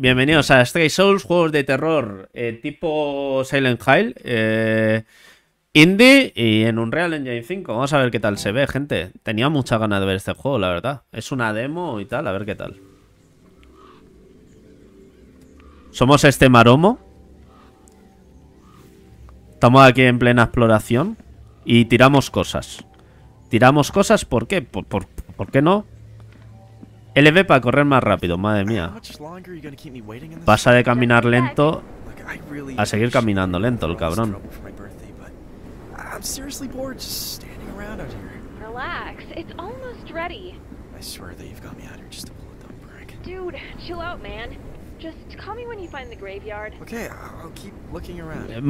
Bienvenidos a Stray Souls, juegos de terror tipo Silent Hill, indie y en Unreal Engine 5. Vamos a ver qué tal se ve, gente. Tenía mucha ganas de ver este juego, la verdad. Es una demo y tal, a ver qué tal. Somos este maromo. Estamos aquí en plena exploración y tiramos cosas. ¿Tiramos cosas por qué? ¿Por qué no? LB para correr más rápido, madre mía. Pasa de caminar lento a seguir caminando lento el cabrón.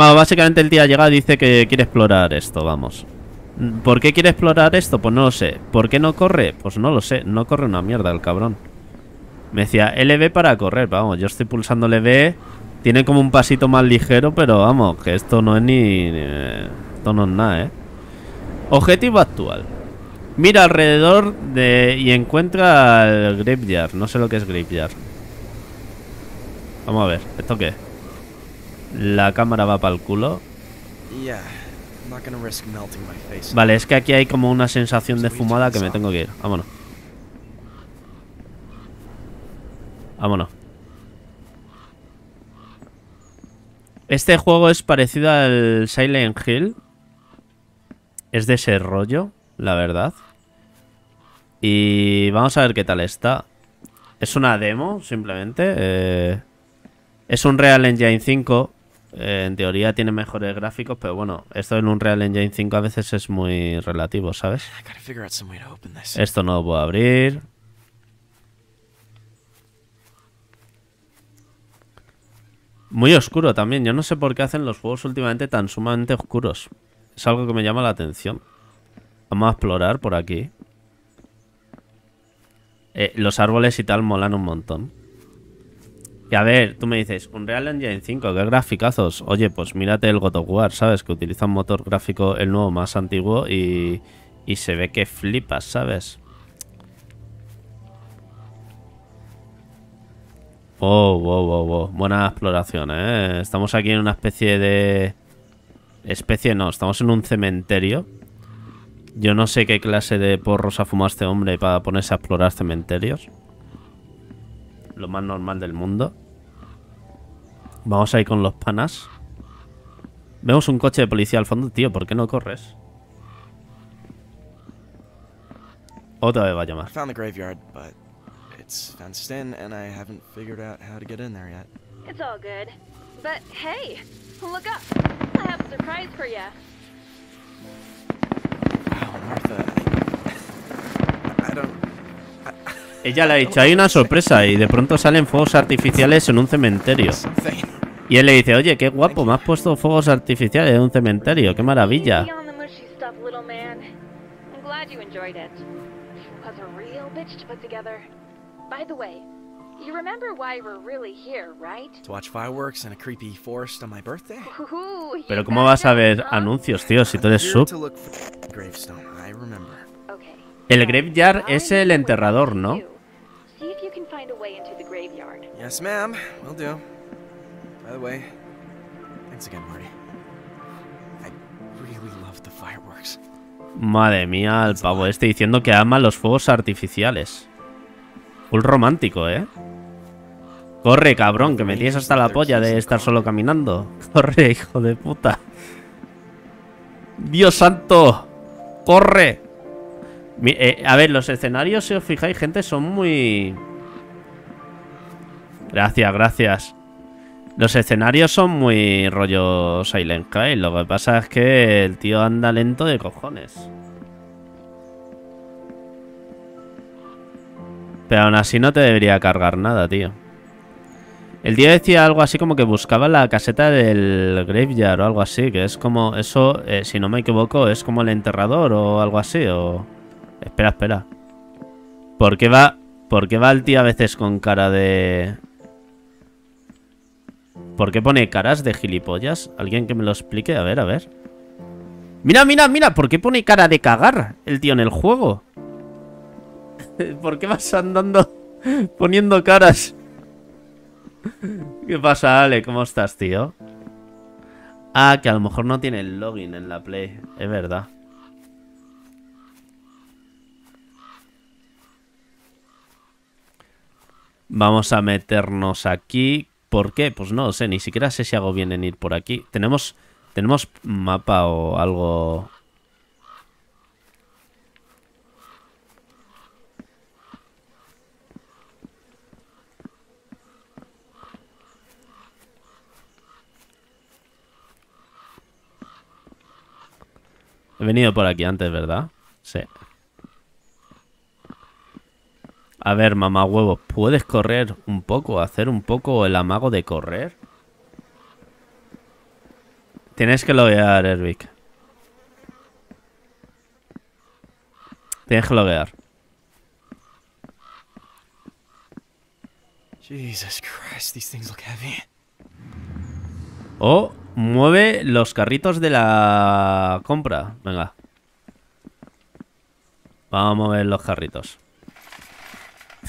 Bueno, básicamente el día llega y dice que quiere explorar esto, vamos. ¿Por qué quiere explorar esto? Pues no lo sé. ¿Por qué no corre? Pues no lo sé. No corre una mierda el cabrón. Me decía LB para correr. Vamos, yo estoy pulsando LB. Tiene como un pasito más ligero, pero vamos, que esto no es ni... Esto no es nada, ¿eh? Objetivo actual. Mira alrededor de... y encuentra el graveyard. No sé lo que es graveyard. Vamos a ver. ¿Esto qué es? La cámara va para el culo. Vale, es que aquí hay como una sensación de fumada que me tengo que ir. Vámonos. Vámonos. Este juego es parecido al Silent Hill. Es de ese rollo, la verdad. Y vamos a ver qué tal está. Es una demo, simplemente. Es un Unreal Engine 5. En teoría tiene mejores gráficos, pero bueno, esto en Unreal Engine 5 a veces es muy relativo, ¿sabes? Esto no lo puedo abrir. Muy oscuro también. Yo no sé por qué hacen los juegos últimamente tan sumamente oscuros. Es algo que me llama la atención. Vamos a explorar por aquí. Los árboles y tal molan un montón. Y a ver, tú me dices, Unreal Engine 5, qué graficazos. Oye, pues mírate el God of War, ¿sabes? Que utiliza un motor gráfico, el nuevo más antiguo, y se ve que flipas, ¿sabes? Oh, wow, wow, wow. Buena exploración, ¿eh? Estamos aquí en una especie de... Especie no, estamos en un cementerio. Yo no sé qué clase de porros ha fumado este hombre para ponerse a explorar cementerios. Lo más normal del mundo. Vamos a ir con los panas. Vemos un coche de policía al fondo. Tío, ¿por qué no corres? Otra vez va a llamar. Ella le ha dicho, hay una sorpresa y de pronto salen fuegos artificiales en un cementerio. Y él le dice, oye, qué guapo, me has puesto fuegos artificiales en un cementerio, qué maravilla. Pero ¿cómo vas a ver anuncios, tío, si tú eres sub? El graveyard es el enterrador, ¿no? Madre mía, el pavo este diciendo que ama los fuegos artificiales. Full romántico, ¿eh? Corre, cabrón, que me tienes hasta la polla de estar solo caminando. Corre, hijo de puta. Dios santo. Corre. A ver, los escenarios, si os fijáis, gente, son muy... Gracias, gracias. Los escenarios son muy rollo Silent Hill. Lo que pasa es que el tío anda lento de cojones. Pero aún así no te debería cargar nada, tío. El tío decía algo así como que buscaba la caseta del graveyard o algo así. Que es como... Eso, si no me equivoco, es como el enterrador o algo así, o... Espera, espera. ¿Por qué va el tío a veces con cara de... ¿Por qué pone caras de gilipollas? ¿Alguien que me lo explique? A ver, a ver. ¡Mira, mira, mira! ¿Por qué pone cara de cagar el tío en el juego? ¿Por qué vas andando poniendo caras? ¿Qué pasa, Ale? ¿Cómo estás, tío? Ah, que a lo mejor no tiene el login en la Play. Es verdad. Vamos a meternos aquí. ¿Por qué? Pues no lo sé. Ni siquiera sé si hago bien en ir por aquí. Tenemos mapa o algo... He venido por aquí antes, ¿verdad? Sí. A ver, mamá huevos, ¿puedes correr un poco? ¿Hacer un poco el amago de correr? Tienes que loguear, Ervic. Tienes que loguear. Jesus Christ, these things look heavy. Oh, mueve los carritos de la compra. Venga. Vamos a mover los carritos.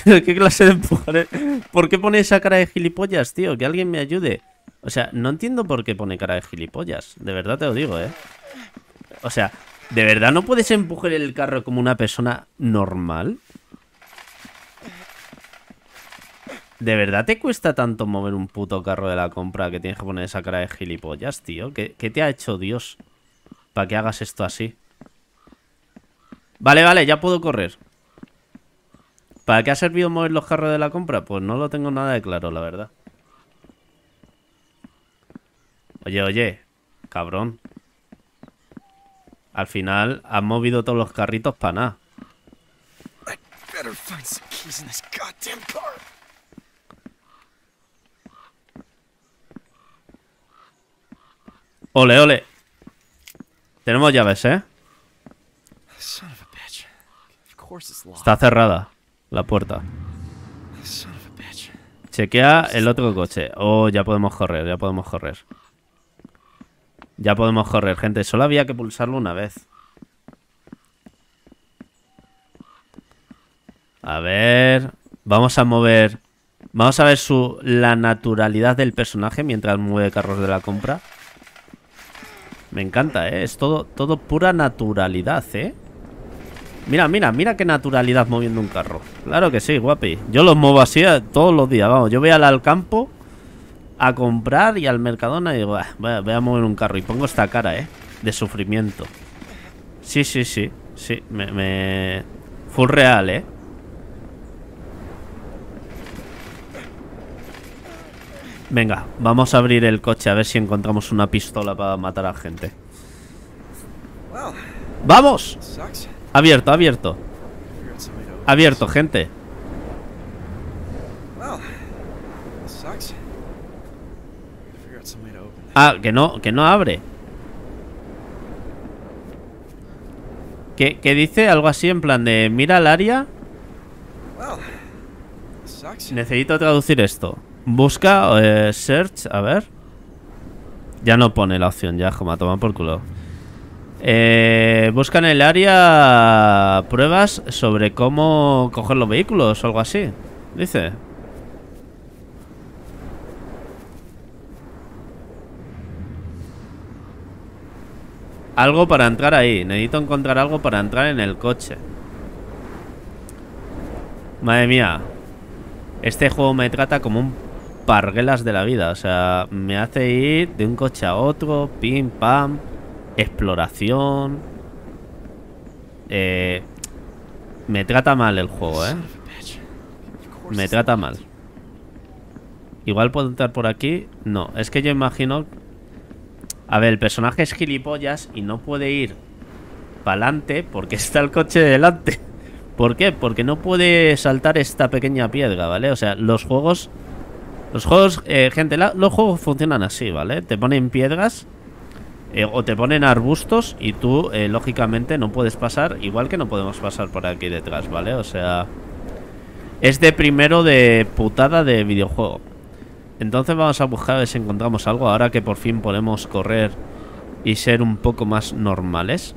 ¿Qué clase de empujar? ¿Por qué pone esa cara de gilipollas, tío? Que alguien me ayude. O sea, no entiendo por qué pone cara de gilipollas. De verdad te lo digo, ¿eh? O sea, ¿de verdad no puedes empujar el carro como una persona normal? ¿De verdad te cuesta tanto mover un puto carro de la compra que tienes que poner esa cara de gilipollas, tío? ¿Qué te ha hecho Dios para que hagas esto así? Vale, vale, ya puedo correr. ¿Para qué ha servido mover los carros de la compra? Pues no lo tengo nada de claro, la verdad. Oye, oye, cabrón. Al final has movido todos los carritos para nada. Ole, ole. Tenemos llaves, ¿eh? Está cerrada la puerta. Chequea el otro coche. Oh, ya podemos correr, ya podemos correr. Ya podemos correr, gente. Solo había que pulsarlo una vez. A ver... Vamos a mover... Vamos a ver la naturalidad del personaje mientras mueve carros de la compra. Me encanta, ¿eh? Es todo pura naturalidad, ¿eh? Mira, mira, mira qué naturalidad moviendo un carro. Claro que sí, guapi. Yo los muevo así todos los días, vamos. Yo voy al campo a comprar y al Mercadona y digo, voy a mover un carro. Y pongo esta cara, de sufrimiento. Sí, sí, sí. Sí, full real, Venga, vamos a abrir el coche a ver si encontramos una pistola para matar a gente. ¡Vamos! Abierto, abierto. Abierto, gente. Ah, que no abre. ¿Qué dice? Algo así en plan de mira el área. Necesito traducir esto. Busca, search, a ver. Ya no pone la opción, ya, como a tomar por culo. Busca en el área pruebas sobre cómo coger los vehículos o algo así, dice. Algo para entrar ahí. Necesito encontrar algo para entrar en el coche. Madre mía. Este juego me trata como un parguelas de la vida. O sea, me hace ir de un coche a otro. Pim, pam. Exploración. Me trata mal el juego, Me trata mal. Igual puedo entrar por aquí. No, es que yo imagino... A ver, el personaje es gilipollas y no puede ir para adelante porque está el coche delante. ¿Por qué? Porque no puede saltar esta pequeña piedra, ¿vale? O sea, los juegos, gente, los juegos funcionan así, ¿vale? Te ponen piedras o te ponen arbustos y tú, lógicamente, no puedes pasar, igual que no podemos pasar por aquí detrás, ¿vale? O sea, es de primero de putada de videojuego. Entonces vamos a buscar a ver si encontramos algo ahora que por fin podemos correr y ser un poco más normales.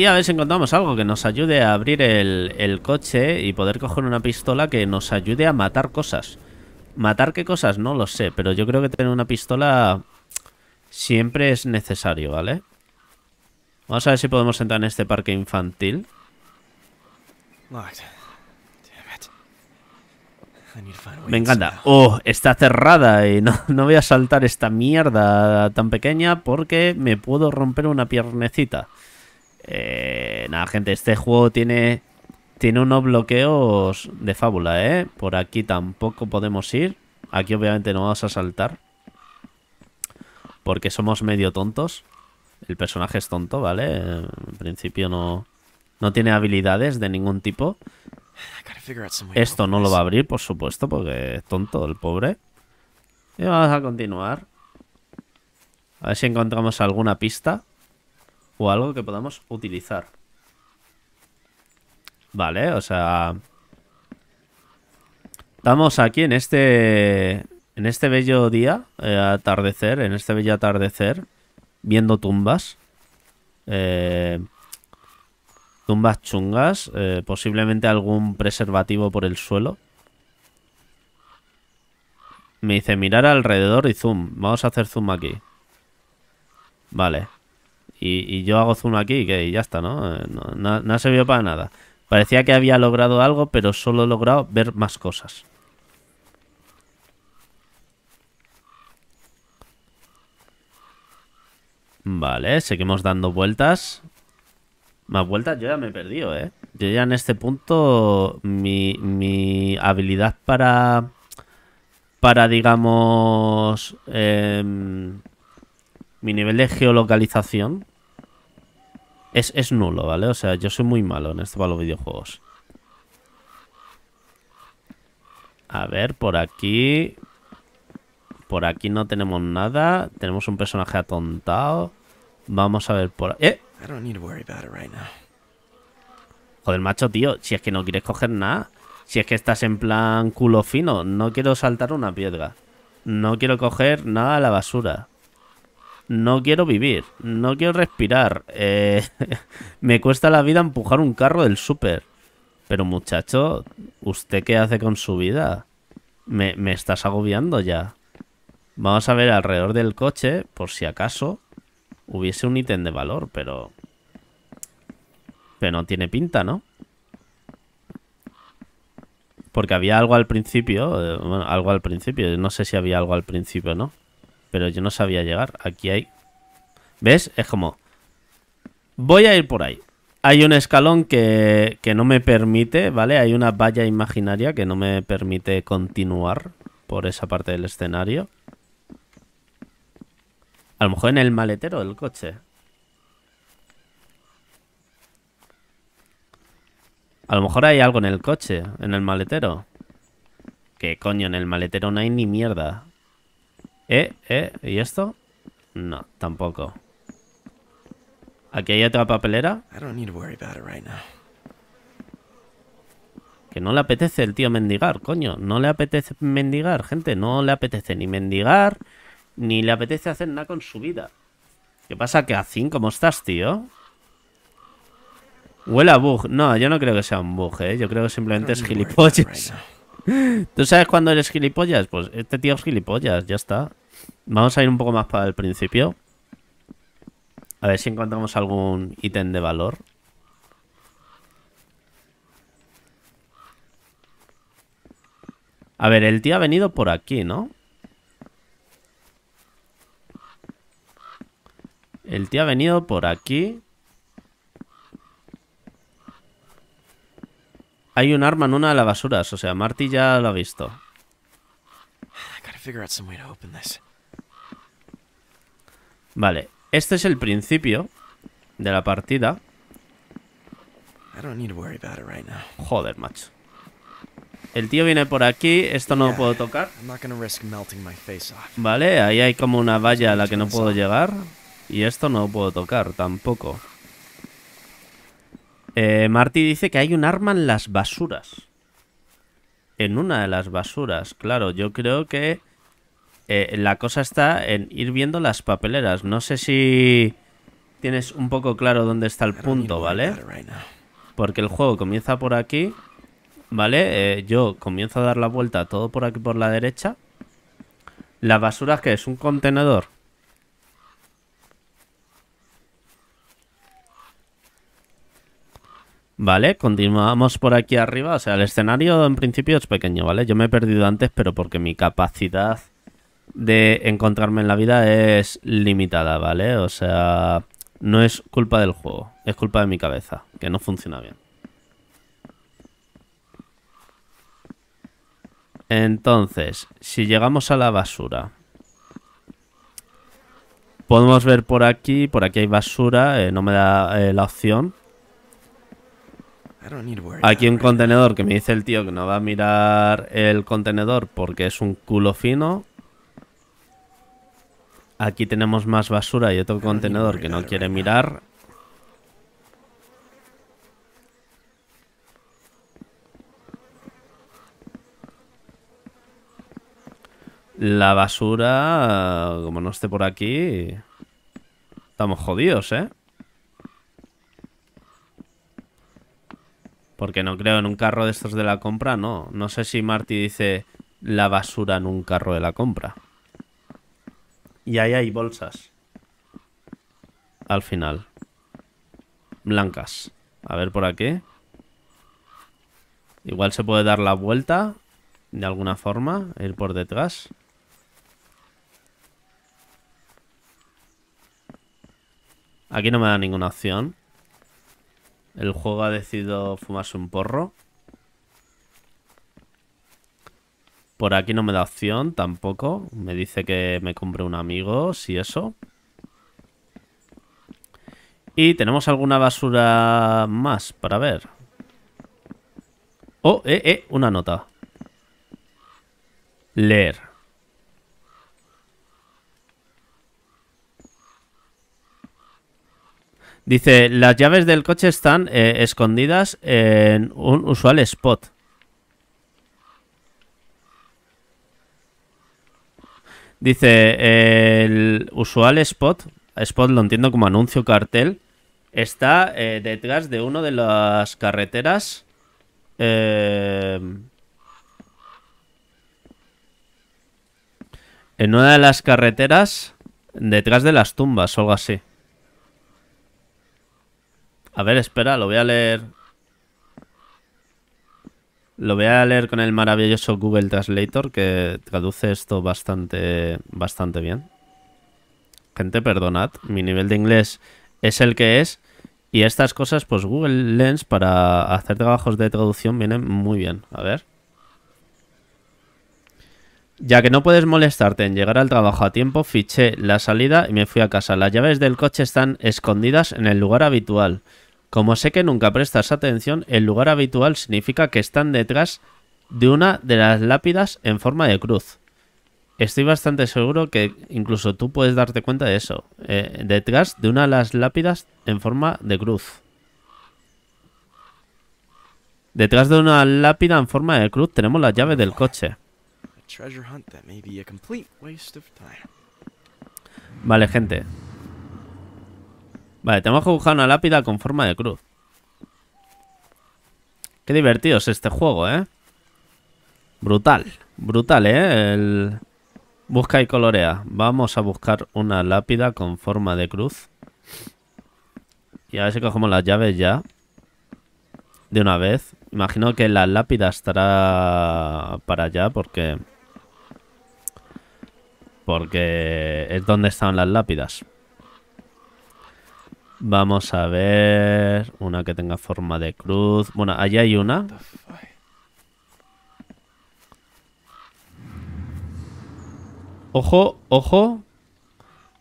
aquí a ver si encontramos algo que nos ayude a abrir el coche y poder coger una pistola que nos ayude a matar cosas. ¿Matar qué cosas? No lo sé, pero yo creo que tener una pistola siempre es necesario, ¿vale? Vamos a ver si podemos entrar en este parque infantil. Me encanta. Oh, está cerrada y no voy a saltar esta mierda tan pequeña porque me puedo romper una piernecita. Nada, gente, este juego tiene unos bloqueos de fábula, ¿eh? Por aquí tampoco podemos ir. Aquí obviamente no vamos a saltar porque somos medio tontos. El personaje es tonto, ¿vale? En principio no tiene habilidades de ningún tipo. Esto no lo va a abrir, por supuesto, porque es tonto el pobre. Y vamos a continuar. A ver si encontramos alguna pista o algo que podamos utilizar. Vale, o sea, estamos aquí en este bello día, atardecer, en este bello atardecer, viendo tumbas. Tumbas chungas, posiblemente algún preservativo por el suelo. Me dice mirar alrededor y zoom. Vamos a hacer zoom aquí. Vale. Y yo hago zoom aquí y ya está, ¿no? No ha servido para nada. Parecía que había logrado algo, pero solo he logrado ver más cosas. Vale, seguimos dando vueltas. Más vueltas, yo ya me he perdido, ¿eh? Yo ya en este punto mi habilidad para digamos, mi nivel de geolocalización es nulo, ¿vale? O sea, yo soy muy malo en esto para los videojuegos. A ver, por aquí. Por aquí no tenemos nada. Tenemos un personaje atontado. Vamos a ver por... ¡Eh! Joder, macho, tío. Si es que no quieres coger nada. Si es que estás en plan culo fino. No quiero saltar una piedra. No quiero coger nada a la basura. No quiero vivir. No quiero respirar. Me cuesta la vida empujar un carro del súper. Pero muchacho, ¿usted qué hace con su vida? Me estás agobiando ya. Vamos a ver alrededor del coche, por si acaso hubiese un ítem de valor, pero no tiene pinta, ¿no? Porque había algo al principio. Bueno, algo al principio. No sé si había algo al principio, ¿no? Pero yo no sabía llegar. Aquí hay... ¿Ves? Es como... Voy a ir por ahí. Hay un escalón que no me permite, ¿vale? Hay una valla imaginaria que no me permite continuar por esa parte del escenario. A lo mejor en el maletero del coche. A lo mejor hay algo en el coche, en el maletero. ¿Qué coño? En el maletero no hay ni mierda. ¿Y esto? No, tampoco. Aquí hay otra papelera. Que no le apetece el tío mendigar, coño. No le apetece mendigar, gente. No le apetece ni mendigar... Ni le apetece hacer nada con su vida. ¿Qué pasa? ¿Qué hacín? ¿Cómo estás, tío? Huele a bug. No, yo no creo que sea un bug, ¿eh? Yo creo que simplemente es gilipollas. ¿Tú sabes cuándo eres gilipollas? Pues este tío es gilipollas, ya está. Vamos a ir un poco más para el principio. A ver si encontramos algún ítem de valor. A ver, el tío ha venido por aquí, ¿no? El tío ha venido por aquí. Hay un arma en una de las basuras. O sea, Marty ya lo ha visto. Vale. Este es el principio de la partida. Joder, macho. El tío viene por aquí. Esto no lo puedo tocar. Vale, ahí hay como una valla a la que no puedo llegar. Y esto no lo puedo tocar tampoco. Marty dice que hay un arma en las basuras. En una de las basuras. Claro, yo creo que la cosa está en ir viendo las papeleras. No sé si tienes un poco claro dónde está el punto, ¿vale? Porque el juego comienza por aquí, ¿vale? Yo comienzo a dar la vuelta todo por aquí por la derecha. Las basuras, que es un contenedor. Vale, continuamos por aquí arriba. O sea, el escenario en principio es pequeño, ¿vale? Yo me he perdido antes, pero porque mi capacidad de encontrarme en la vida es limitada, ¿vale? O sea, no es culpa del juego, es culpa de mi cabeza, que no funciona bien. Entonces, si llegamos a la basura, podemos ver por aquí hay basura, no me da la opción. Aquí un contenedor que me dice el tío que no va a mirar el contenedor porque es un culo fino. Aquí tenemos más basura y otro contenedor que no quiere mirar. La basura, como no esté por aquí, estamos jodidos, ¿eh? Porque no creo en un carro de estos de la compra, no. No sé si Marty dice la basura en un carro de la compra. Y ahí hay bolsas. Al final. Blancas. A ver por aquí. Igual se puede dar la vuelta de alguna forma, ir por detrás. Aquí no me da ninguna opción. El juego ha decidido fumarse un porro. Por aquí no me da opción tampoco. Me dice que me compre un amigo, si eso. Y tenemos alguna basura más para ver. Oh, una nota. Leer. Dice, las llaves del coche están escondidas en un usual spot. Dice, el usual spot, lo entiendo como anuncio cartel, está detrás de una de las carreteras. En una de las carreteras detrás de las tumbas o algo así. A ver, espera, lo voy a leer. Lo voy a leer con el maravilloso Google Translator, que traduce esto bastante bien. Gente, perdonad, mi nivel de inglés es el que es. Y estas cosas, pues Google Lens para hacer trabajos de traducción vienen muy bien. A ver. Ya que no puedes molestarte en llegar al trabajo a tiempo, fiché la salida y me fui a casa. Las llaves del coche están escondidas en el lugar habitual. Como sé que nunca prestas atención, el lugar habitual significa que están detrás de una de las lápidas en forma de cruz. Estoy bastante seguro que incluso tú puedes darte cuenta de eso. Detrás de una de las lápidas en forma de cruz. Detrás de una lápida en forma de cruz tenemos las llaves del coche. Vale, gente. Vale, tenemos que buscar una lápida con forma de cruz. Qué divertido es este juego, ¿eh? Brutal. Brutal, ¿eh? El... busca y colorea. Vamos a buscar una lápida con forma de cruz. Y a ver si cogemos las llaves ya. De una vez. Imagino que la lápida estará para allá porque... porque es donde están las lápidas. Vamos a ver... una que tenga forma de cruz... bueno, allí hay una. ¡Ojo! ¡Ojo!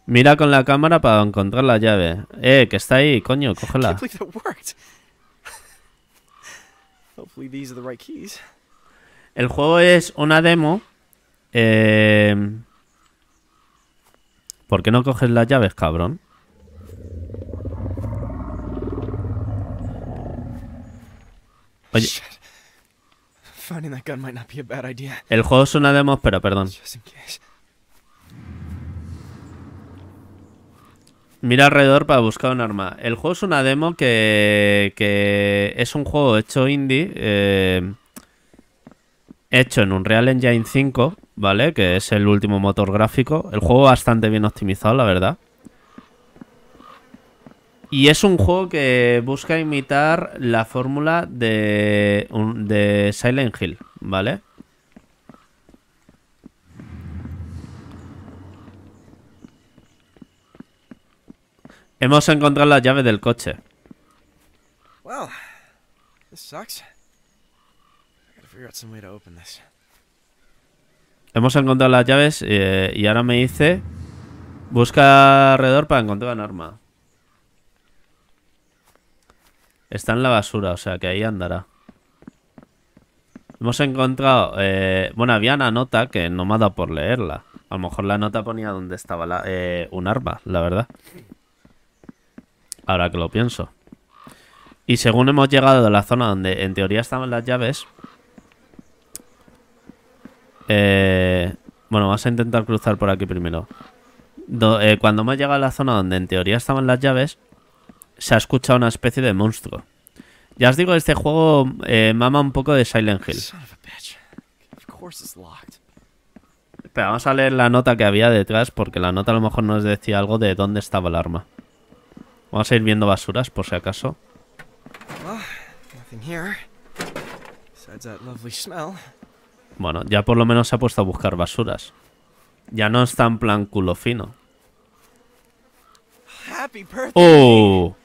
Mira con la cámara para encontrar la llave. Que está ahí, coño, cógela. El juego es una demo. ¿Por qué no coges las llaves, cabrón? Oye. El juego es una demo, pero perdón. Mira alrededor para buscar un arma. El juego es una demo que es un juego hecho indie, hecho en Unreal Engine 5, ¿vale? Que es el último motor gráfico. El juego bastante bien optimizado, la verdad. Y es un juego que busca imitar la fórmula de Silent Hill, ¿vale? Hemos encontrado las llaves del coche. Well, this sucks. I gotta figure out some way to open this. Hemos encontrado las llaves y ahora me dice busca alrededor para encontrar un arma. Está en la basura, o sea que ahí andará. Hemos encontrado... bueno, había una nota que no me ha dado por leerla. A lo mejor la nota ponía donde estaba un arma, la verdad. Ahora que lo pienso. Y según hemos llegado a la zona donde en teoría estaban las llaves... bueno, vas a intentar cruzar por aquí primero. Cuando hemos llegado a la zona donde en teoría estaban las llaves... se ha escuchado una especie de monstruo. Ya os digo, este juego mama un poco de Silent Hill. Pero vamos a leer la nota que había detrás, porque la nota a lo mejor nos decía algo de dónde estaba el arma. Vamos a ir viendo basuras, por si acaso. Bueno, ya por lo menos se ha puesto a buscar basuras. Ya no está en plan culo fino. ¡Oh!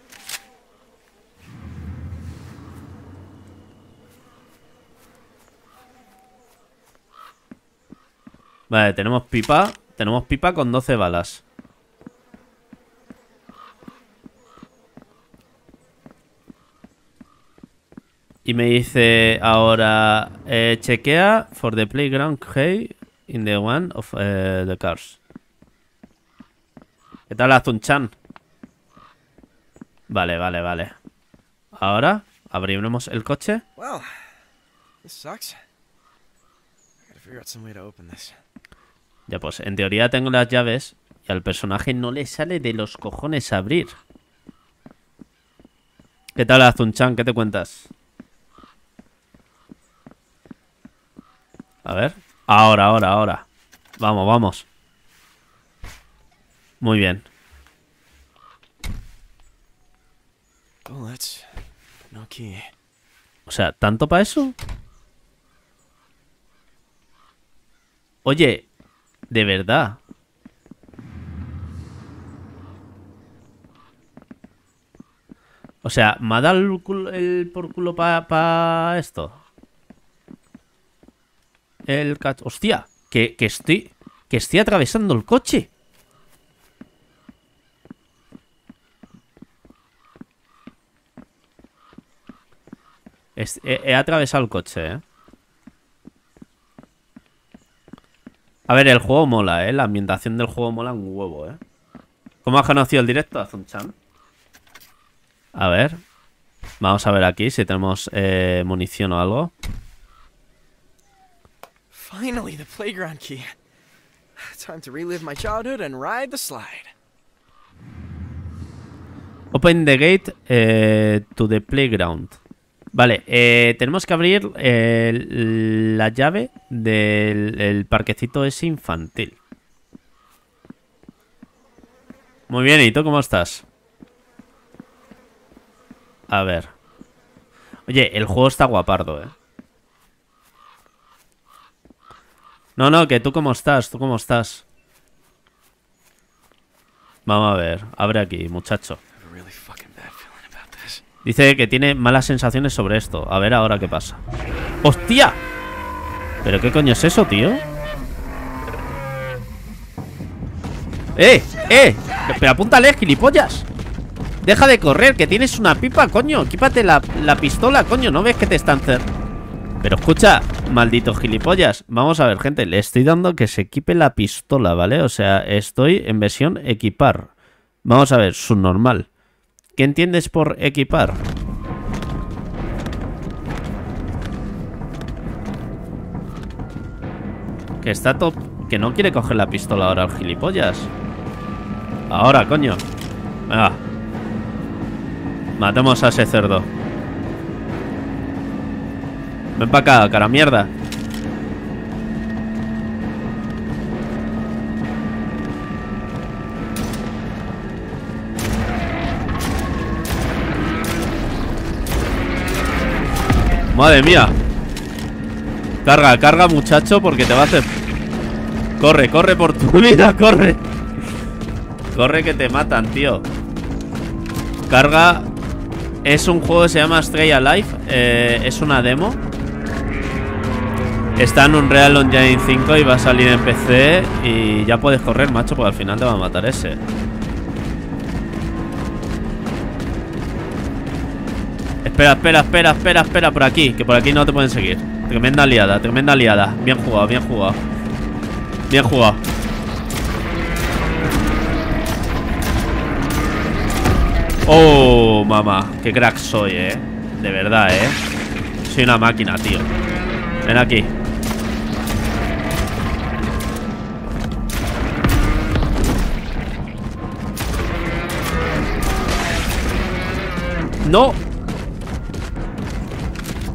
Vale, tenemos pipa. Tenemos pipa con 12 balas. Y me dice ahora... chequea for the playground hay in the one of the cars. ¿Qué tal, Azun-chan? Vale, vale, vale. Ahora abrimos el coche. Ya pues, en teoría tengo las llaves y al personaje no le sale de los cojones abrir. ¿Qué tal, Azun-chan? ¿Qué te cuentas? A ver. Ahora, ahora, ahora. Vamos, vamos. Muy bien. O sea, ¿tanto para eso? Oye, de verdad. O sea, ¿me ha dado el por culo para esto? El cacho... ¡Hostia! Que estoy atravesando el coche. He atravesado el coche, ¿eh? A ver, el juego mola, ¿eh? La ambientación del juego mola un huevo, ¿eh? ¿Cómo has conocido el directo, Azun-chan? A ver. Vamos a ver aquí si tenemos munición o algo. Finally, the playground key. Time to relive my childhood and ride the slide. Open the gate to the playground. Vale, tenemos que abrir la llave del parquecito ese infantil. Muy bien, ¿y tú cómo estás? A ver. Oye, el juego está guapardo, ¿eh? No, no, que tú cómo estás, tú cómo estás. Vamos a ver, abre aquí, muchacho. Dice que tiene malas sensaciones sobre esto. A ver ahora qué pasa. ¡Hostia! ¿Pero qué coño es eso, tío? ¡Eh! ¡Eh! ¡Pero apúntale, gilipollas! ¡Deja de correr! ¡Que tienes una pipa, coño! ¡Equípate la pistola, coño! ¿No ves que te están cerrando? Pero escucha, maldito gilipollas. Vamos a ver, gente. Le estoy dando que se equipe la pistola, ¿vale? O sea, estoy en versión equipar. Vamos a ver, subnormal. ¿Qué entiendes por equipar? Que está top. Que no quiere coger la pistola ahora el gilipollas. Ahora, coño. Matemos a ese cerdo. Ven para acá, cara mierda. Madre mía. Carga, carga, muchacho, porque te va a hacer... Corre, corre por tu vida, corre. Corre que te matan, tío. Carga. Es un juego que se llama Stray Alive. Es una demo. Está en Unreal Engine 5 y va a salir en PC. Y ya puedes correr, macho, porque al final te va a matar ese. Espera, espera, espera, espera, espera. Por aquí, que por aquí no te pueden seguir. Tremenda liada, tremenda liada. Bien jugado, bien jugado. Bien jugado. Oh, mamá. Qué crack soy, de verdad, soy una máquina, tío. Ven aquí. No.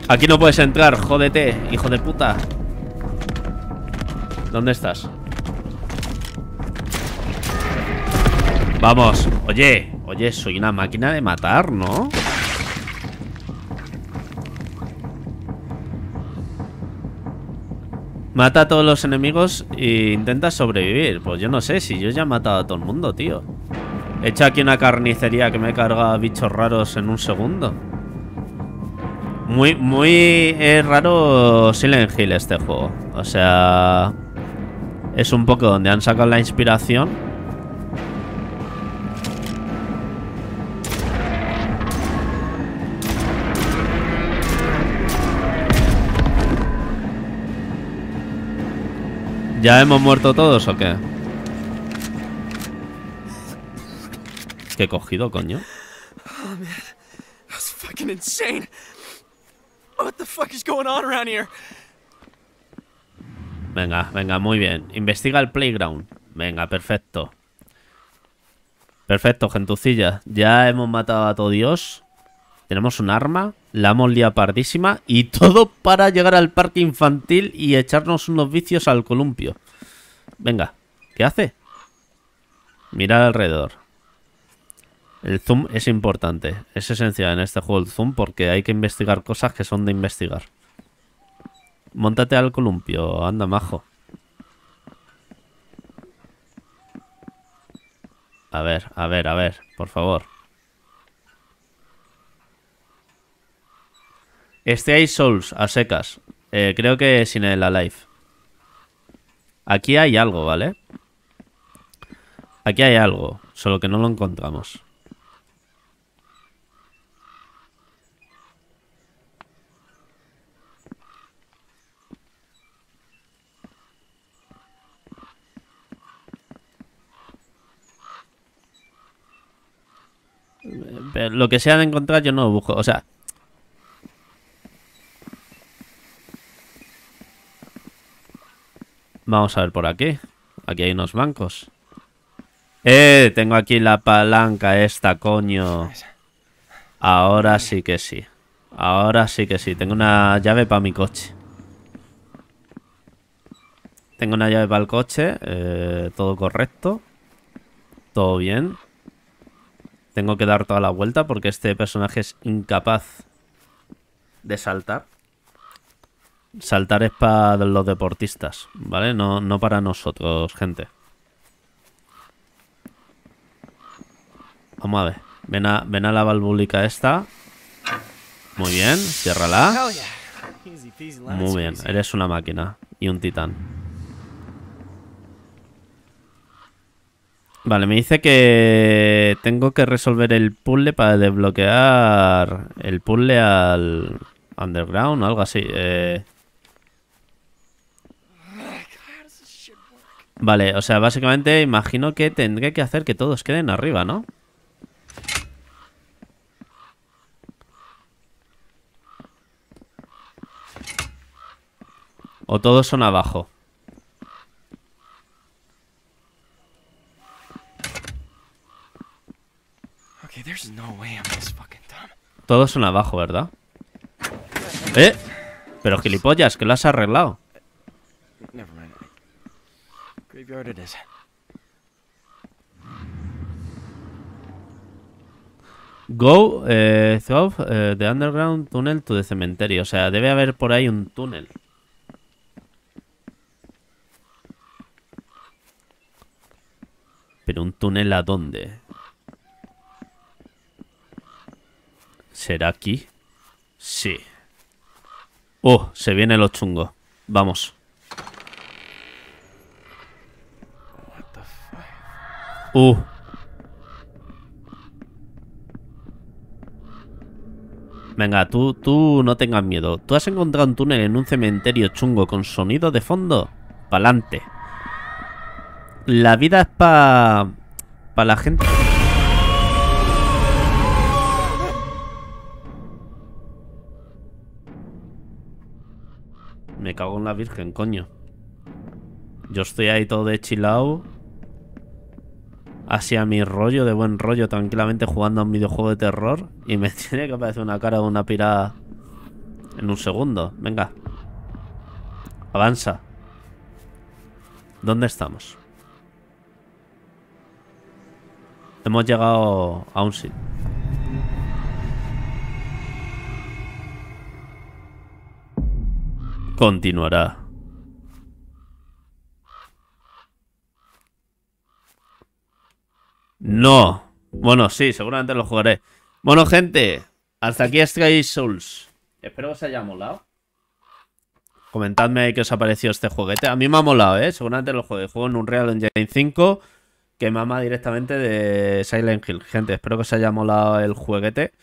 Aquí no puedes entrar, jódete, hijo de puta. ¿Dónde estás? Vamos, oye. Oye, soy una máquina de matar, ¿no? Mata a todos los enemigos e intenta sobrevivir. Pues yo no sé, si yo ya he matado a todo el mundo, tío. He hecho aquí una carnicería que me carga bichos raros en un segundo. Muy, muy raro Silent Hill este juego. O sea, es un poco donde han sacado la inspiración. ¿Ya hemos muerto todos o qué? ¿Qué he cogido, coño? Oh, man. That was fucking insane. What the fuck is going on around here? Venga, venga, muy bien. Investiga el playground. Venga, perfecto. Perfecto, gentucilla. Ya hemos matado a todo Dios. Tenemos un arma. La hemos liado pardísima. Y todo para llegar al parque infantil y echarnos unos vicios al columpio. Venga, ¿qué hace? Mirar alrededor. El zoom es importante, es esencial en este juego el zoom porque hay que investigar cosas que son de investigar. Móntate al columpio, anda majo. A ver, a ver, a ver, por favor. Stray Souls a secas, creo que sin el Alive. Aquí hay algo, ¿vale? Aquí hay algo, solo que no lo encontramos. Pero lo que sea de encontrar yo no lo busco, o sea. Vamos a ver por aquí. Aquí hay unos bancos. Tengo aquí la palanca esta, coño. Ahora sí que sí. Ahora sí que sí. Tengo una llave para mi coche. Tengo una llave para el coche. Todo correcto. Todo bien. Tengo que dar toda la vuelta porque este personaje es incapaz de saltar. Saltar es para los deportistas, ¿vale? No, no para nosotros, gente. Vamos a ver. Ven a la valvúlica esta. Muy bien, ciérrala. Muy bien, eres una máquina y un titán. Vale, me dice que tengo que resolver el puzzle para desbloquear el puzzle al underground o algo así. Vale, o sea, básicamente imagino que tendré que hacer que todos queden arriba, ¿no? O todos son abajo. Todos son abajo, ¿verdad? ¡Eh! Pero gilipollas, que lo has arreglado. Go through the underground tunnel to the cementerio. O sea, debe haber por ahí un túnel. ¿Pero un túnel a dónde? ¿Será aquí? Sí. Oh, se viene lo chungo. Vamos. Venga, tú no tengas miedo. ¿Tú has encontrado un túnel en un cementerio chungo con sonido de fondo? Pa'lante. La vida es pa la gente. Me cago en la virgen, coño. Yo estoy ahí todo de chilao, hacia mi rollo, de buen rollo, tranquilamente jugando a un videojuego de terror, y me tiene que aparecer una cara de una pirada en un segundo. Venga, avanza. ¿Dónde estamos? Hemos llegado a un sitio. Continuará. No. Bueno, sí, seguramente lo jugaré. Bueno, gente, hasta aquí Stray Souls. Espero que os haya molado. Comentadme qué os ha parecido este juguete. A mí me ha molado, ¿eh? Seguramente lo jugué. Juego en Unreal Engine 5. Que mama directamente de Silent Hill. Gente, espero que os haya molado el juguete.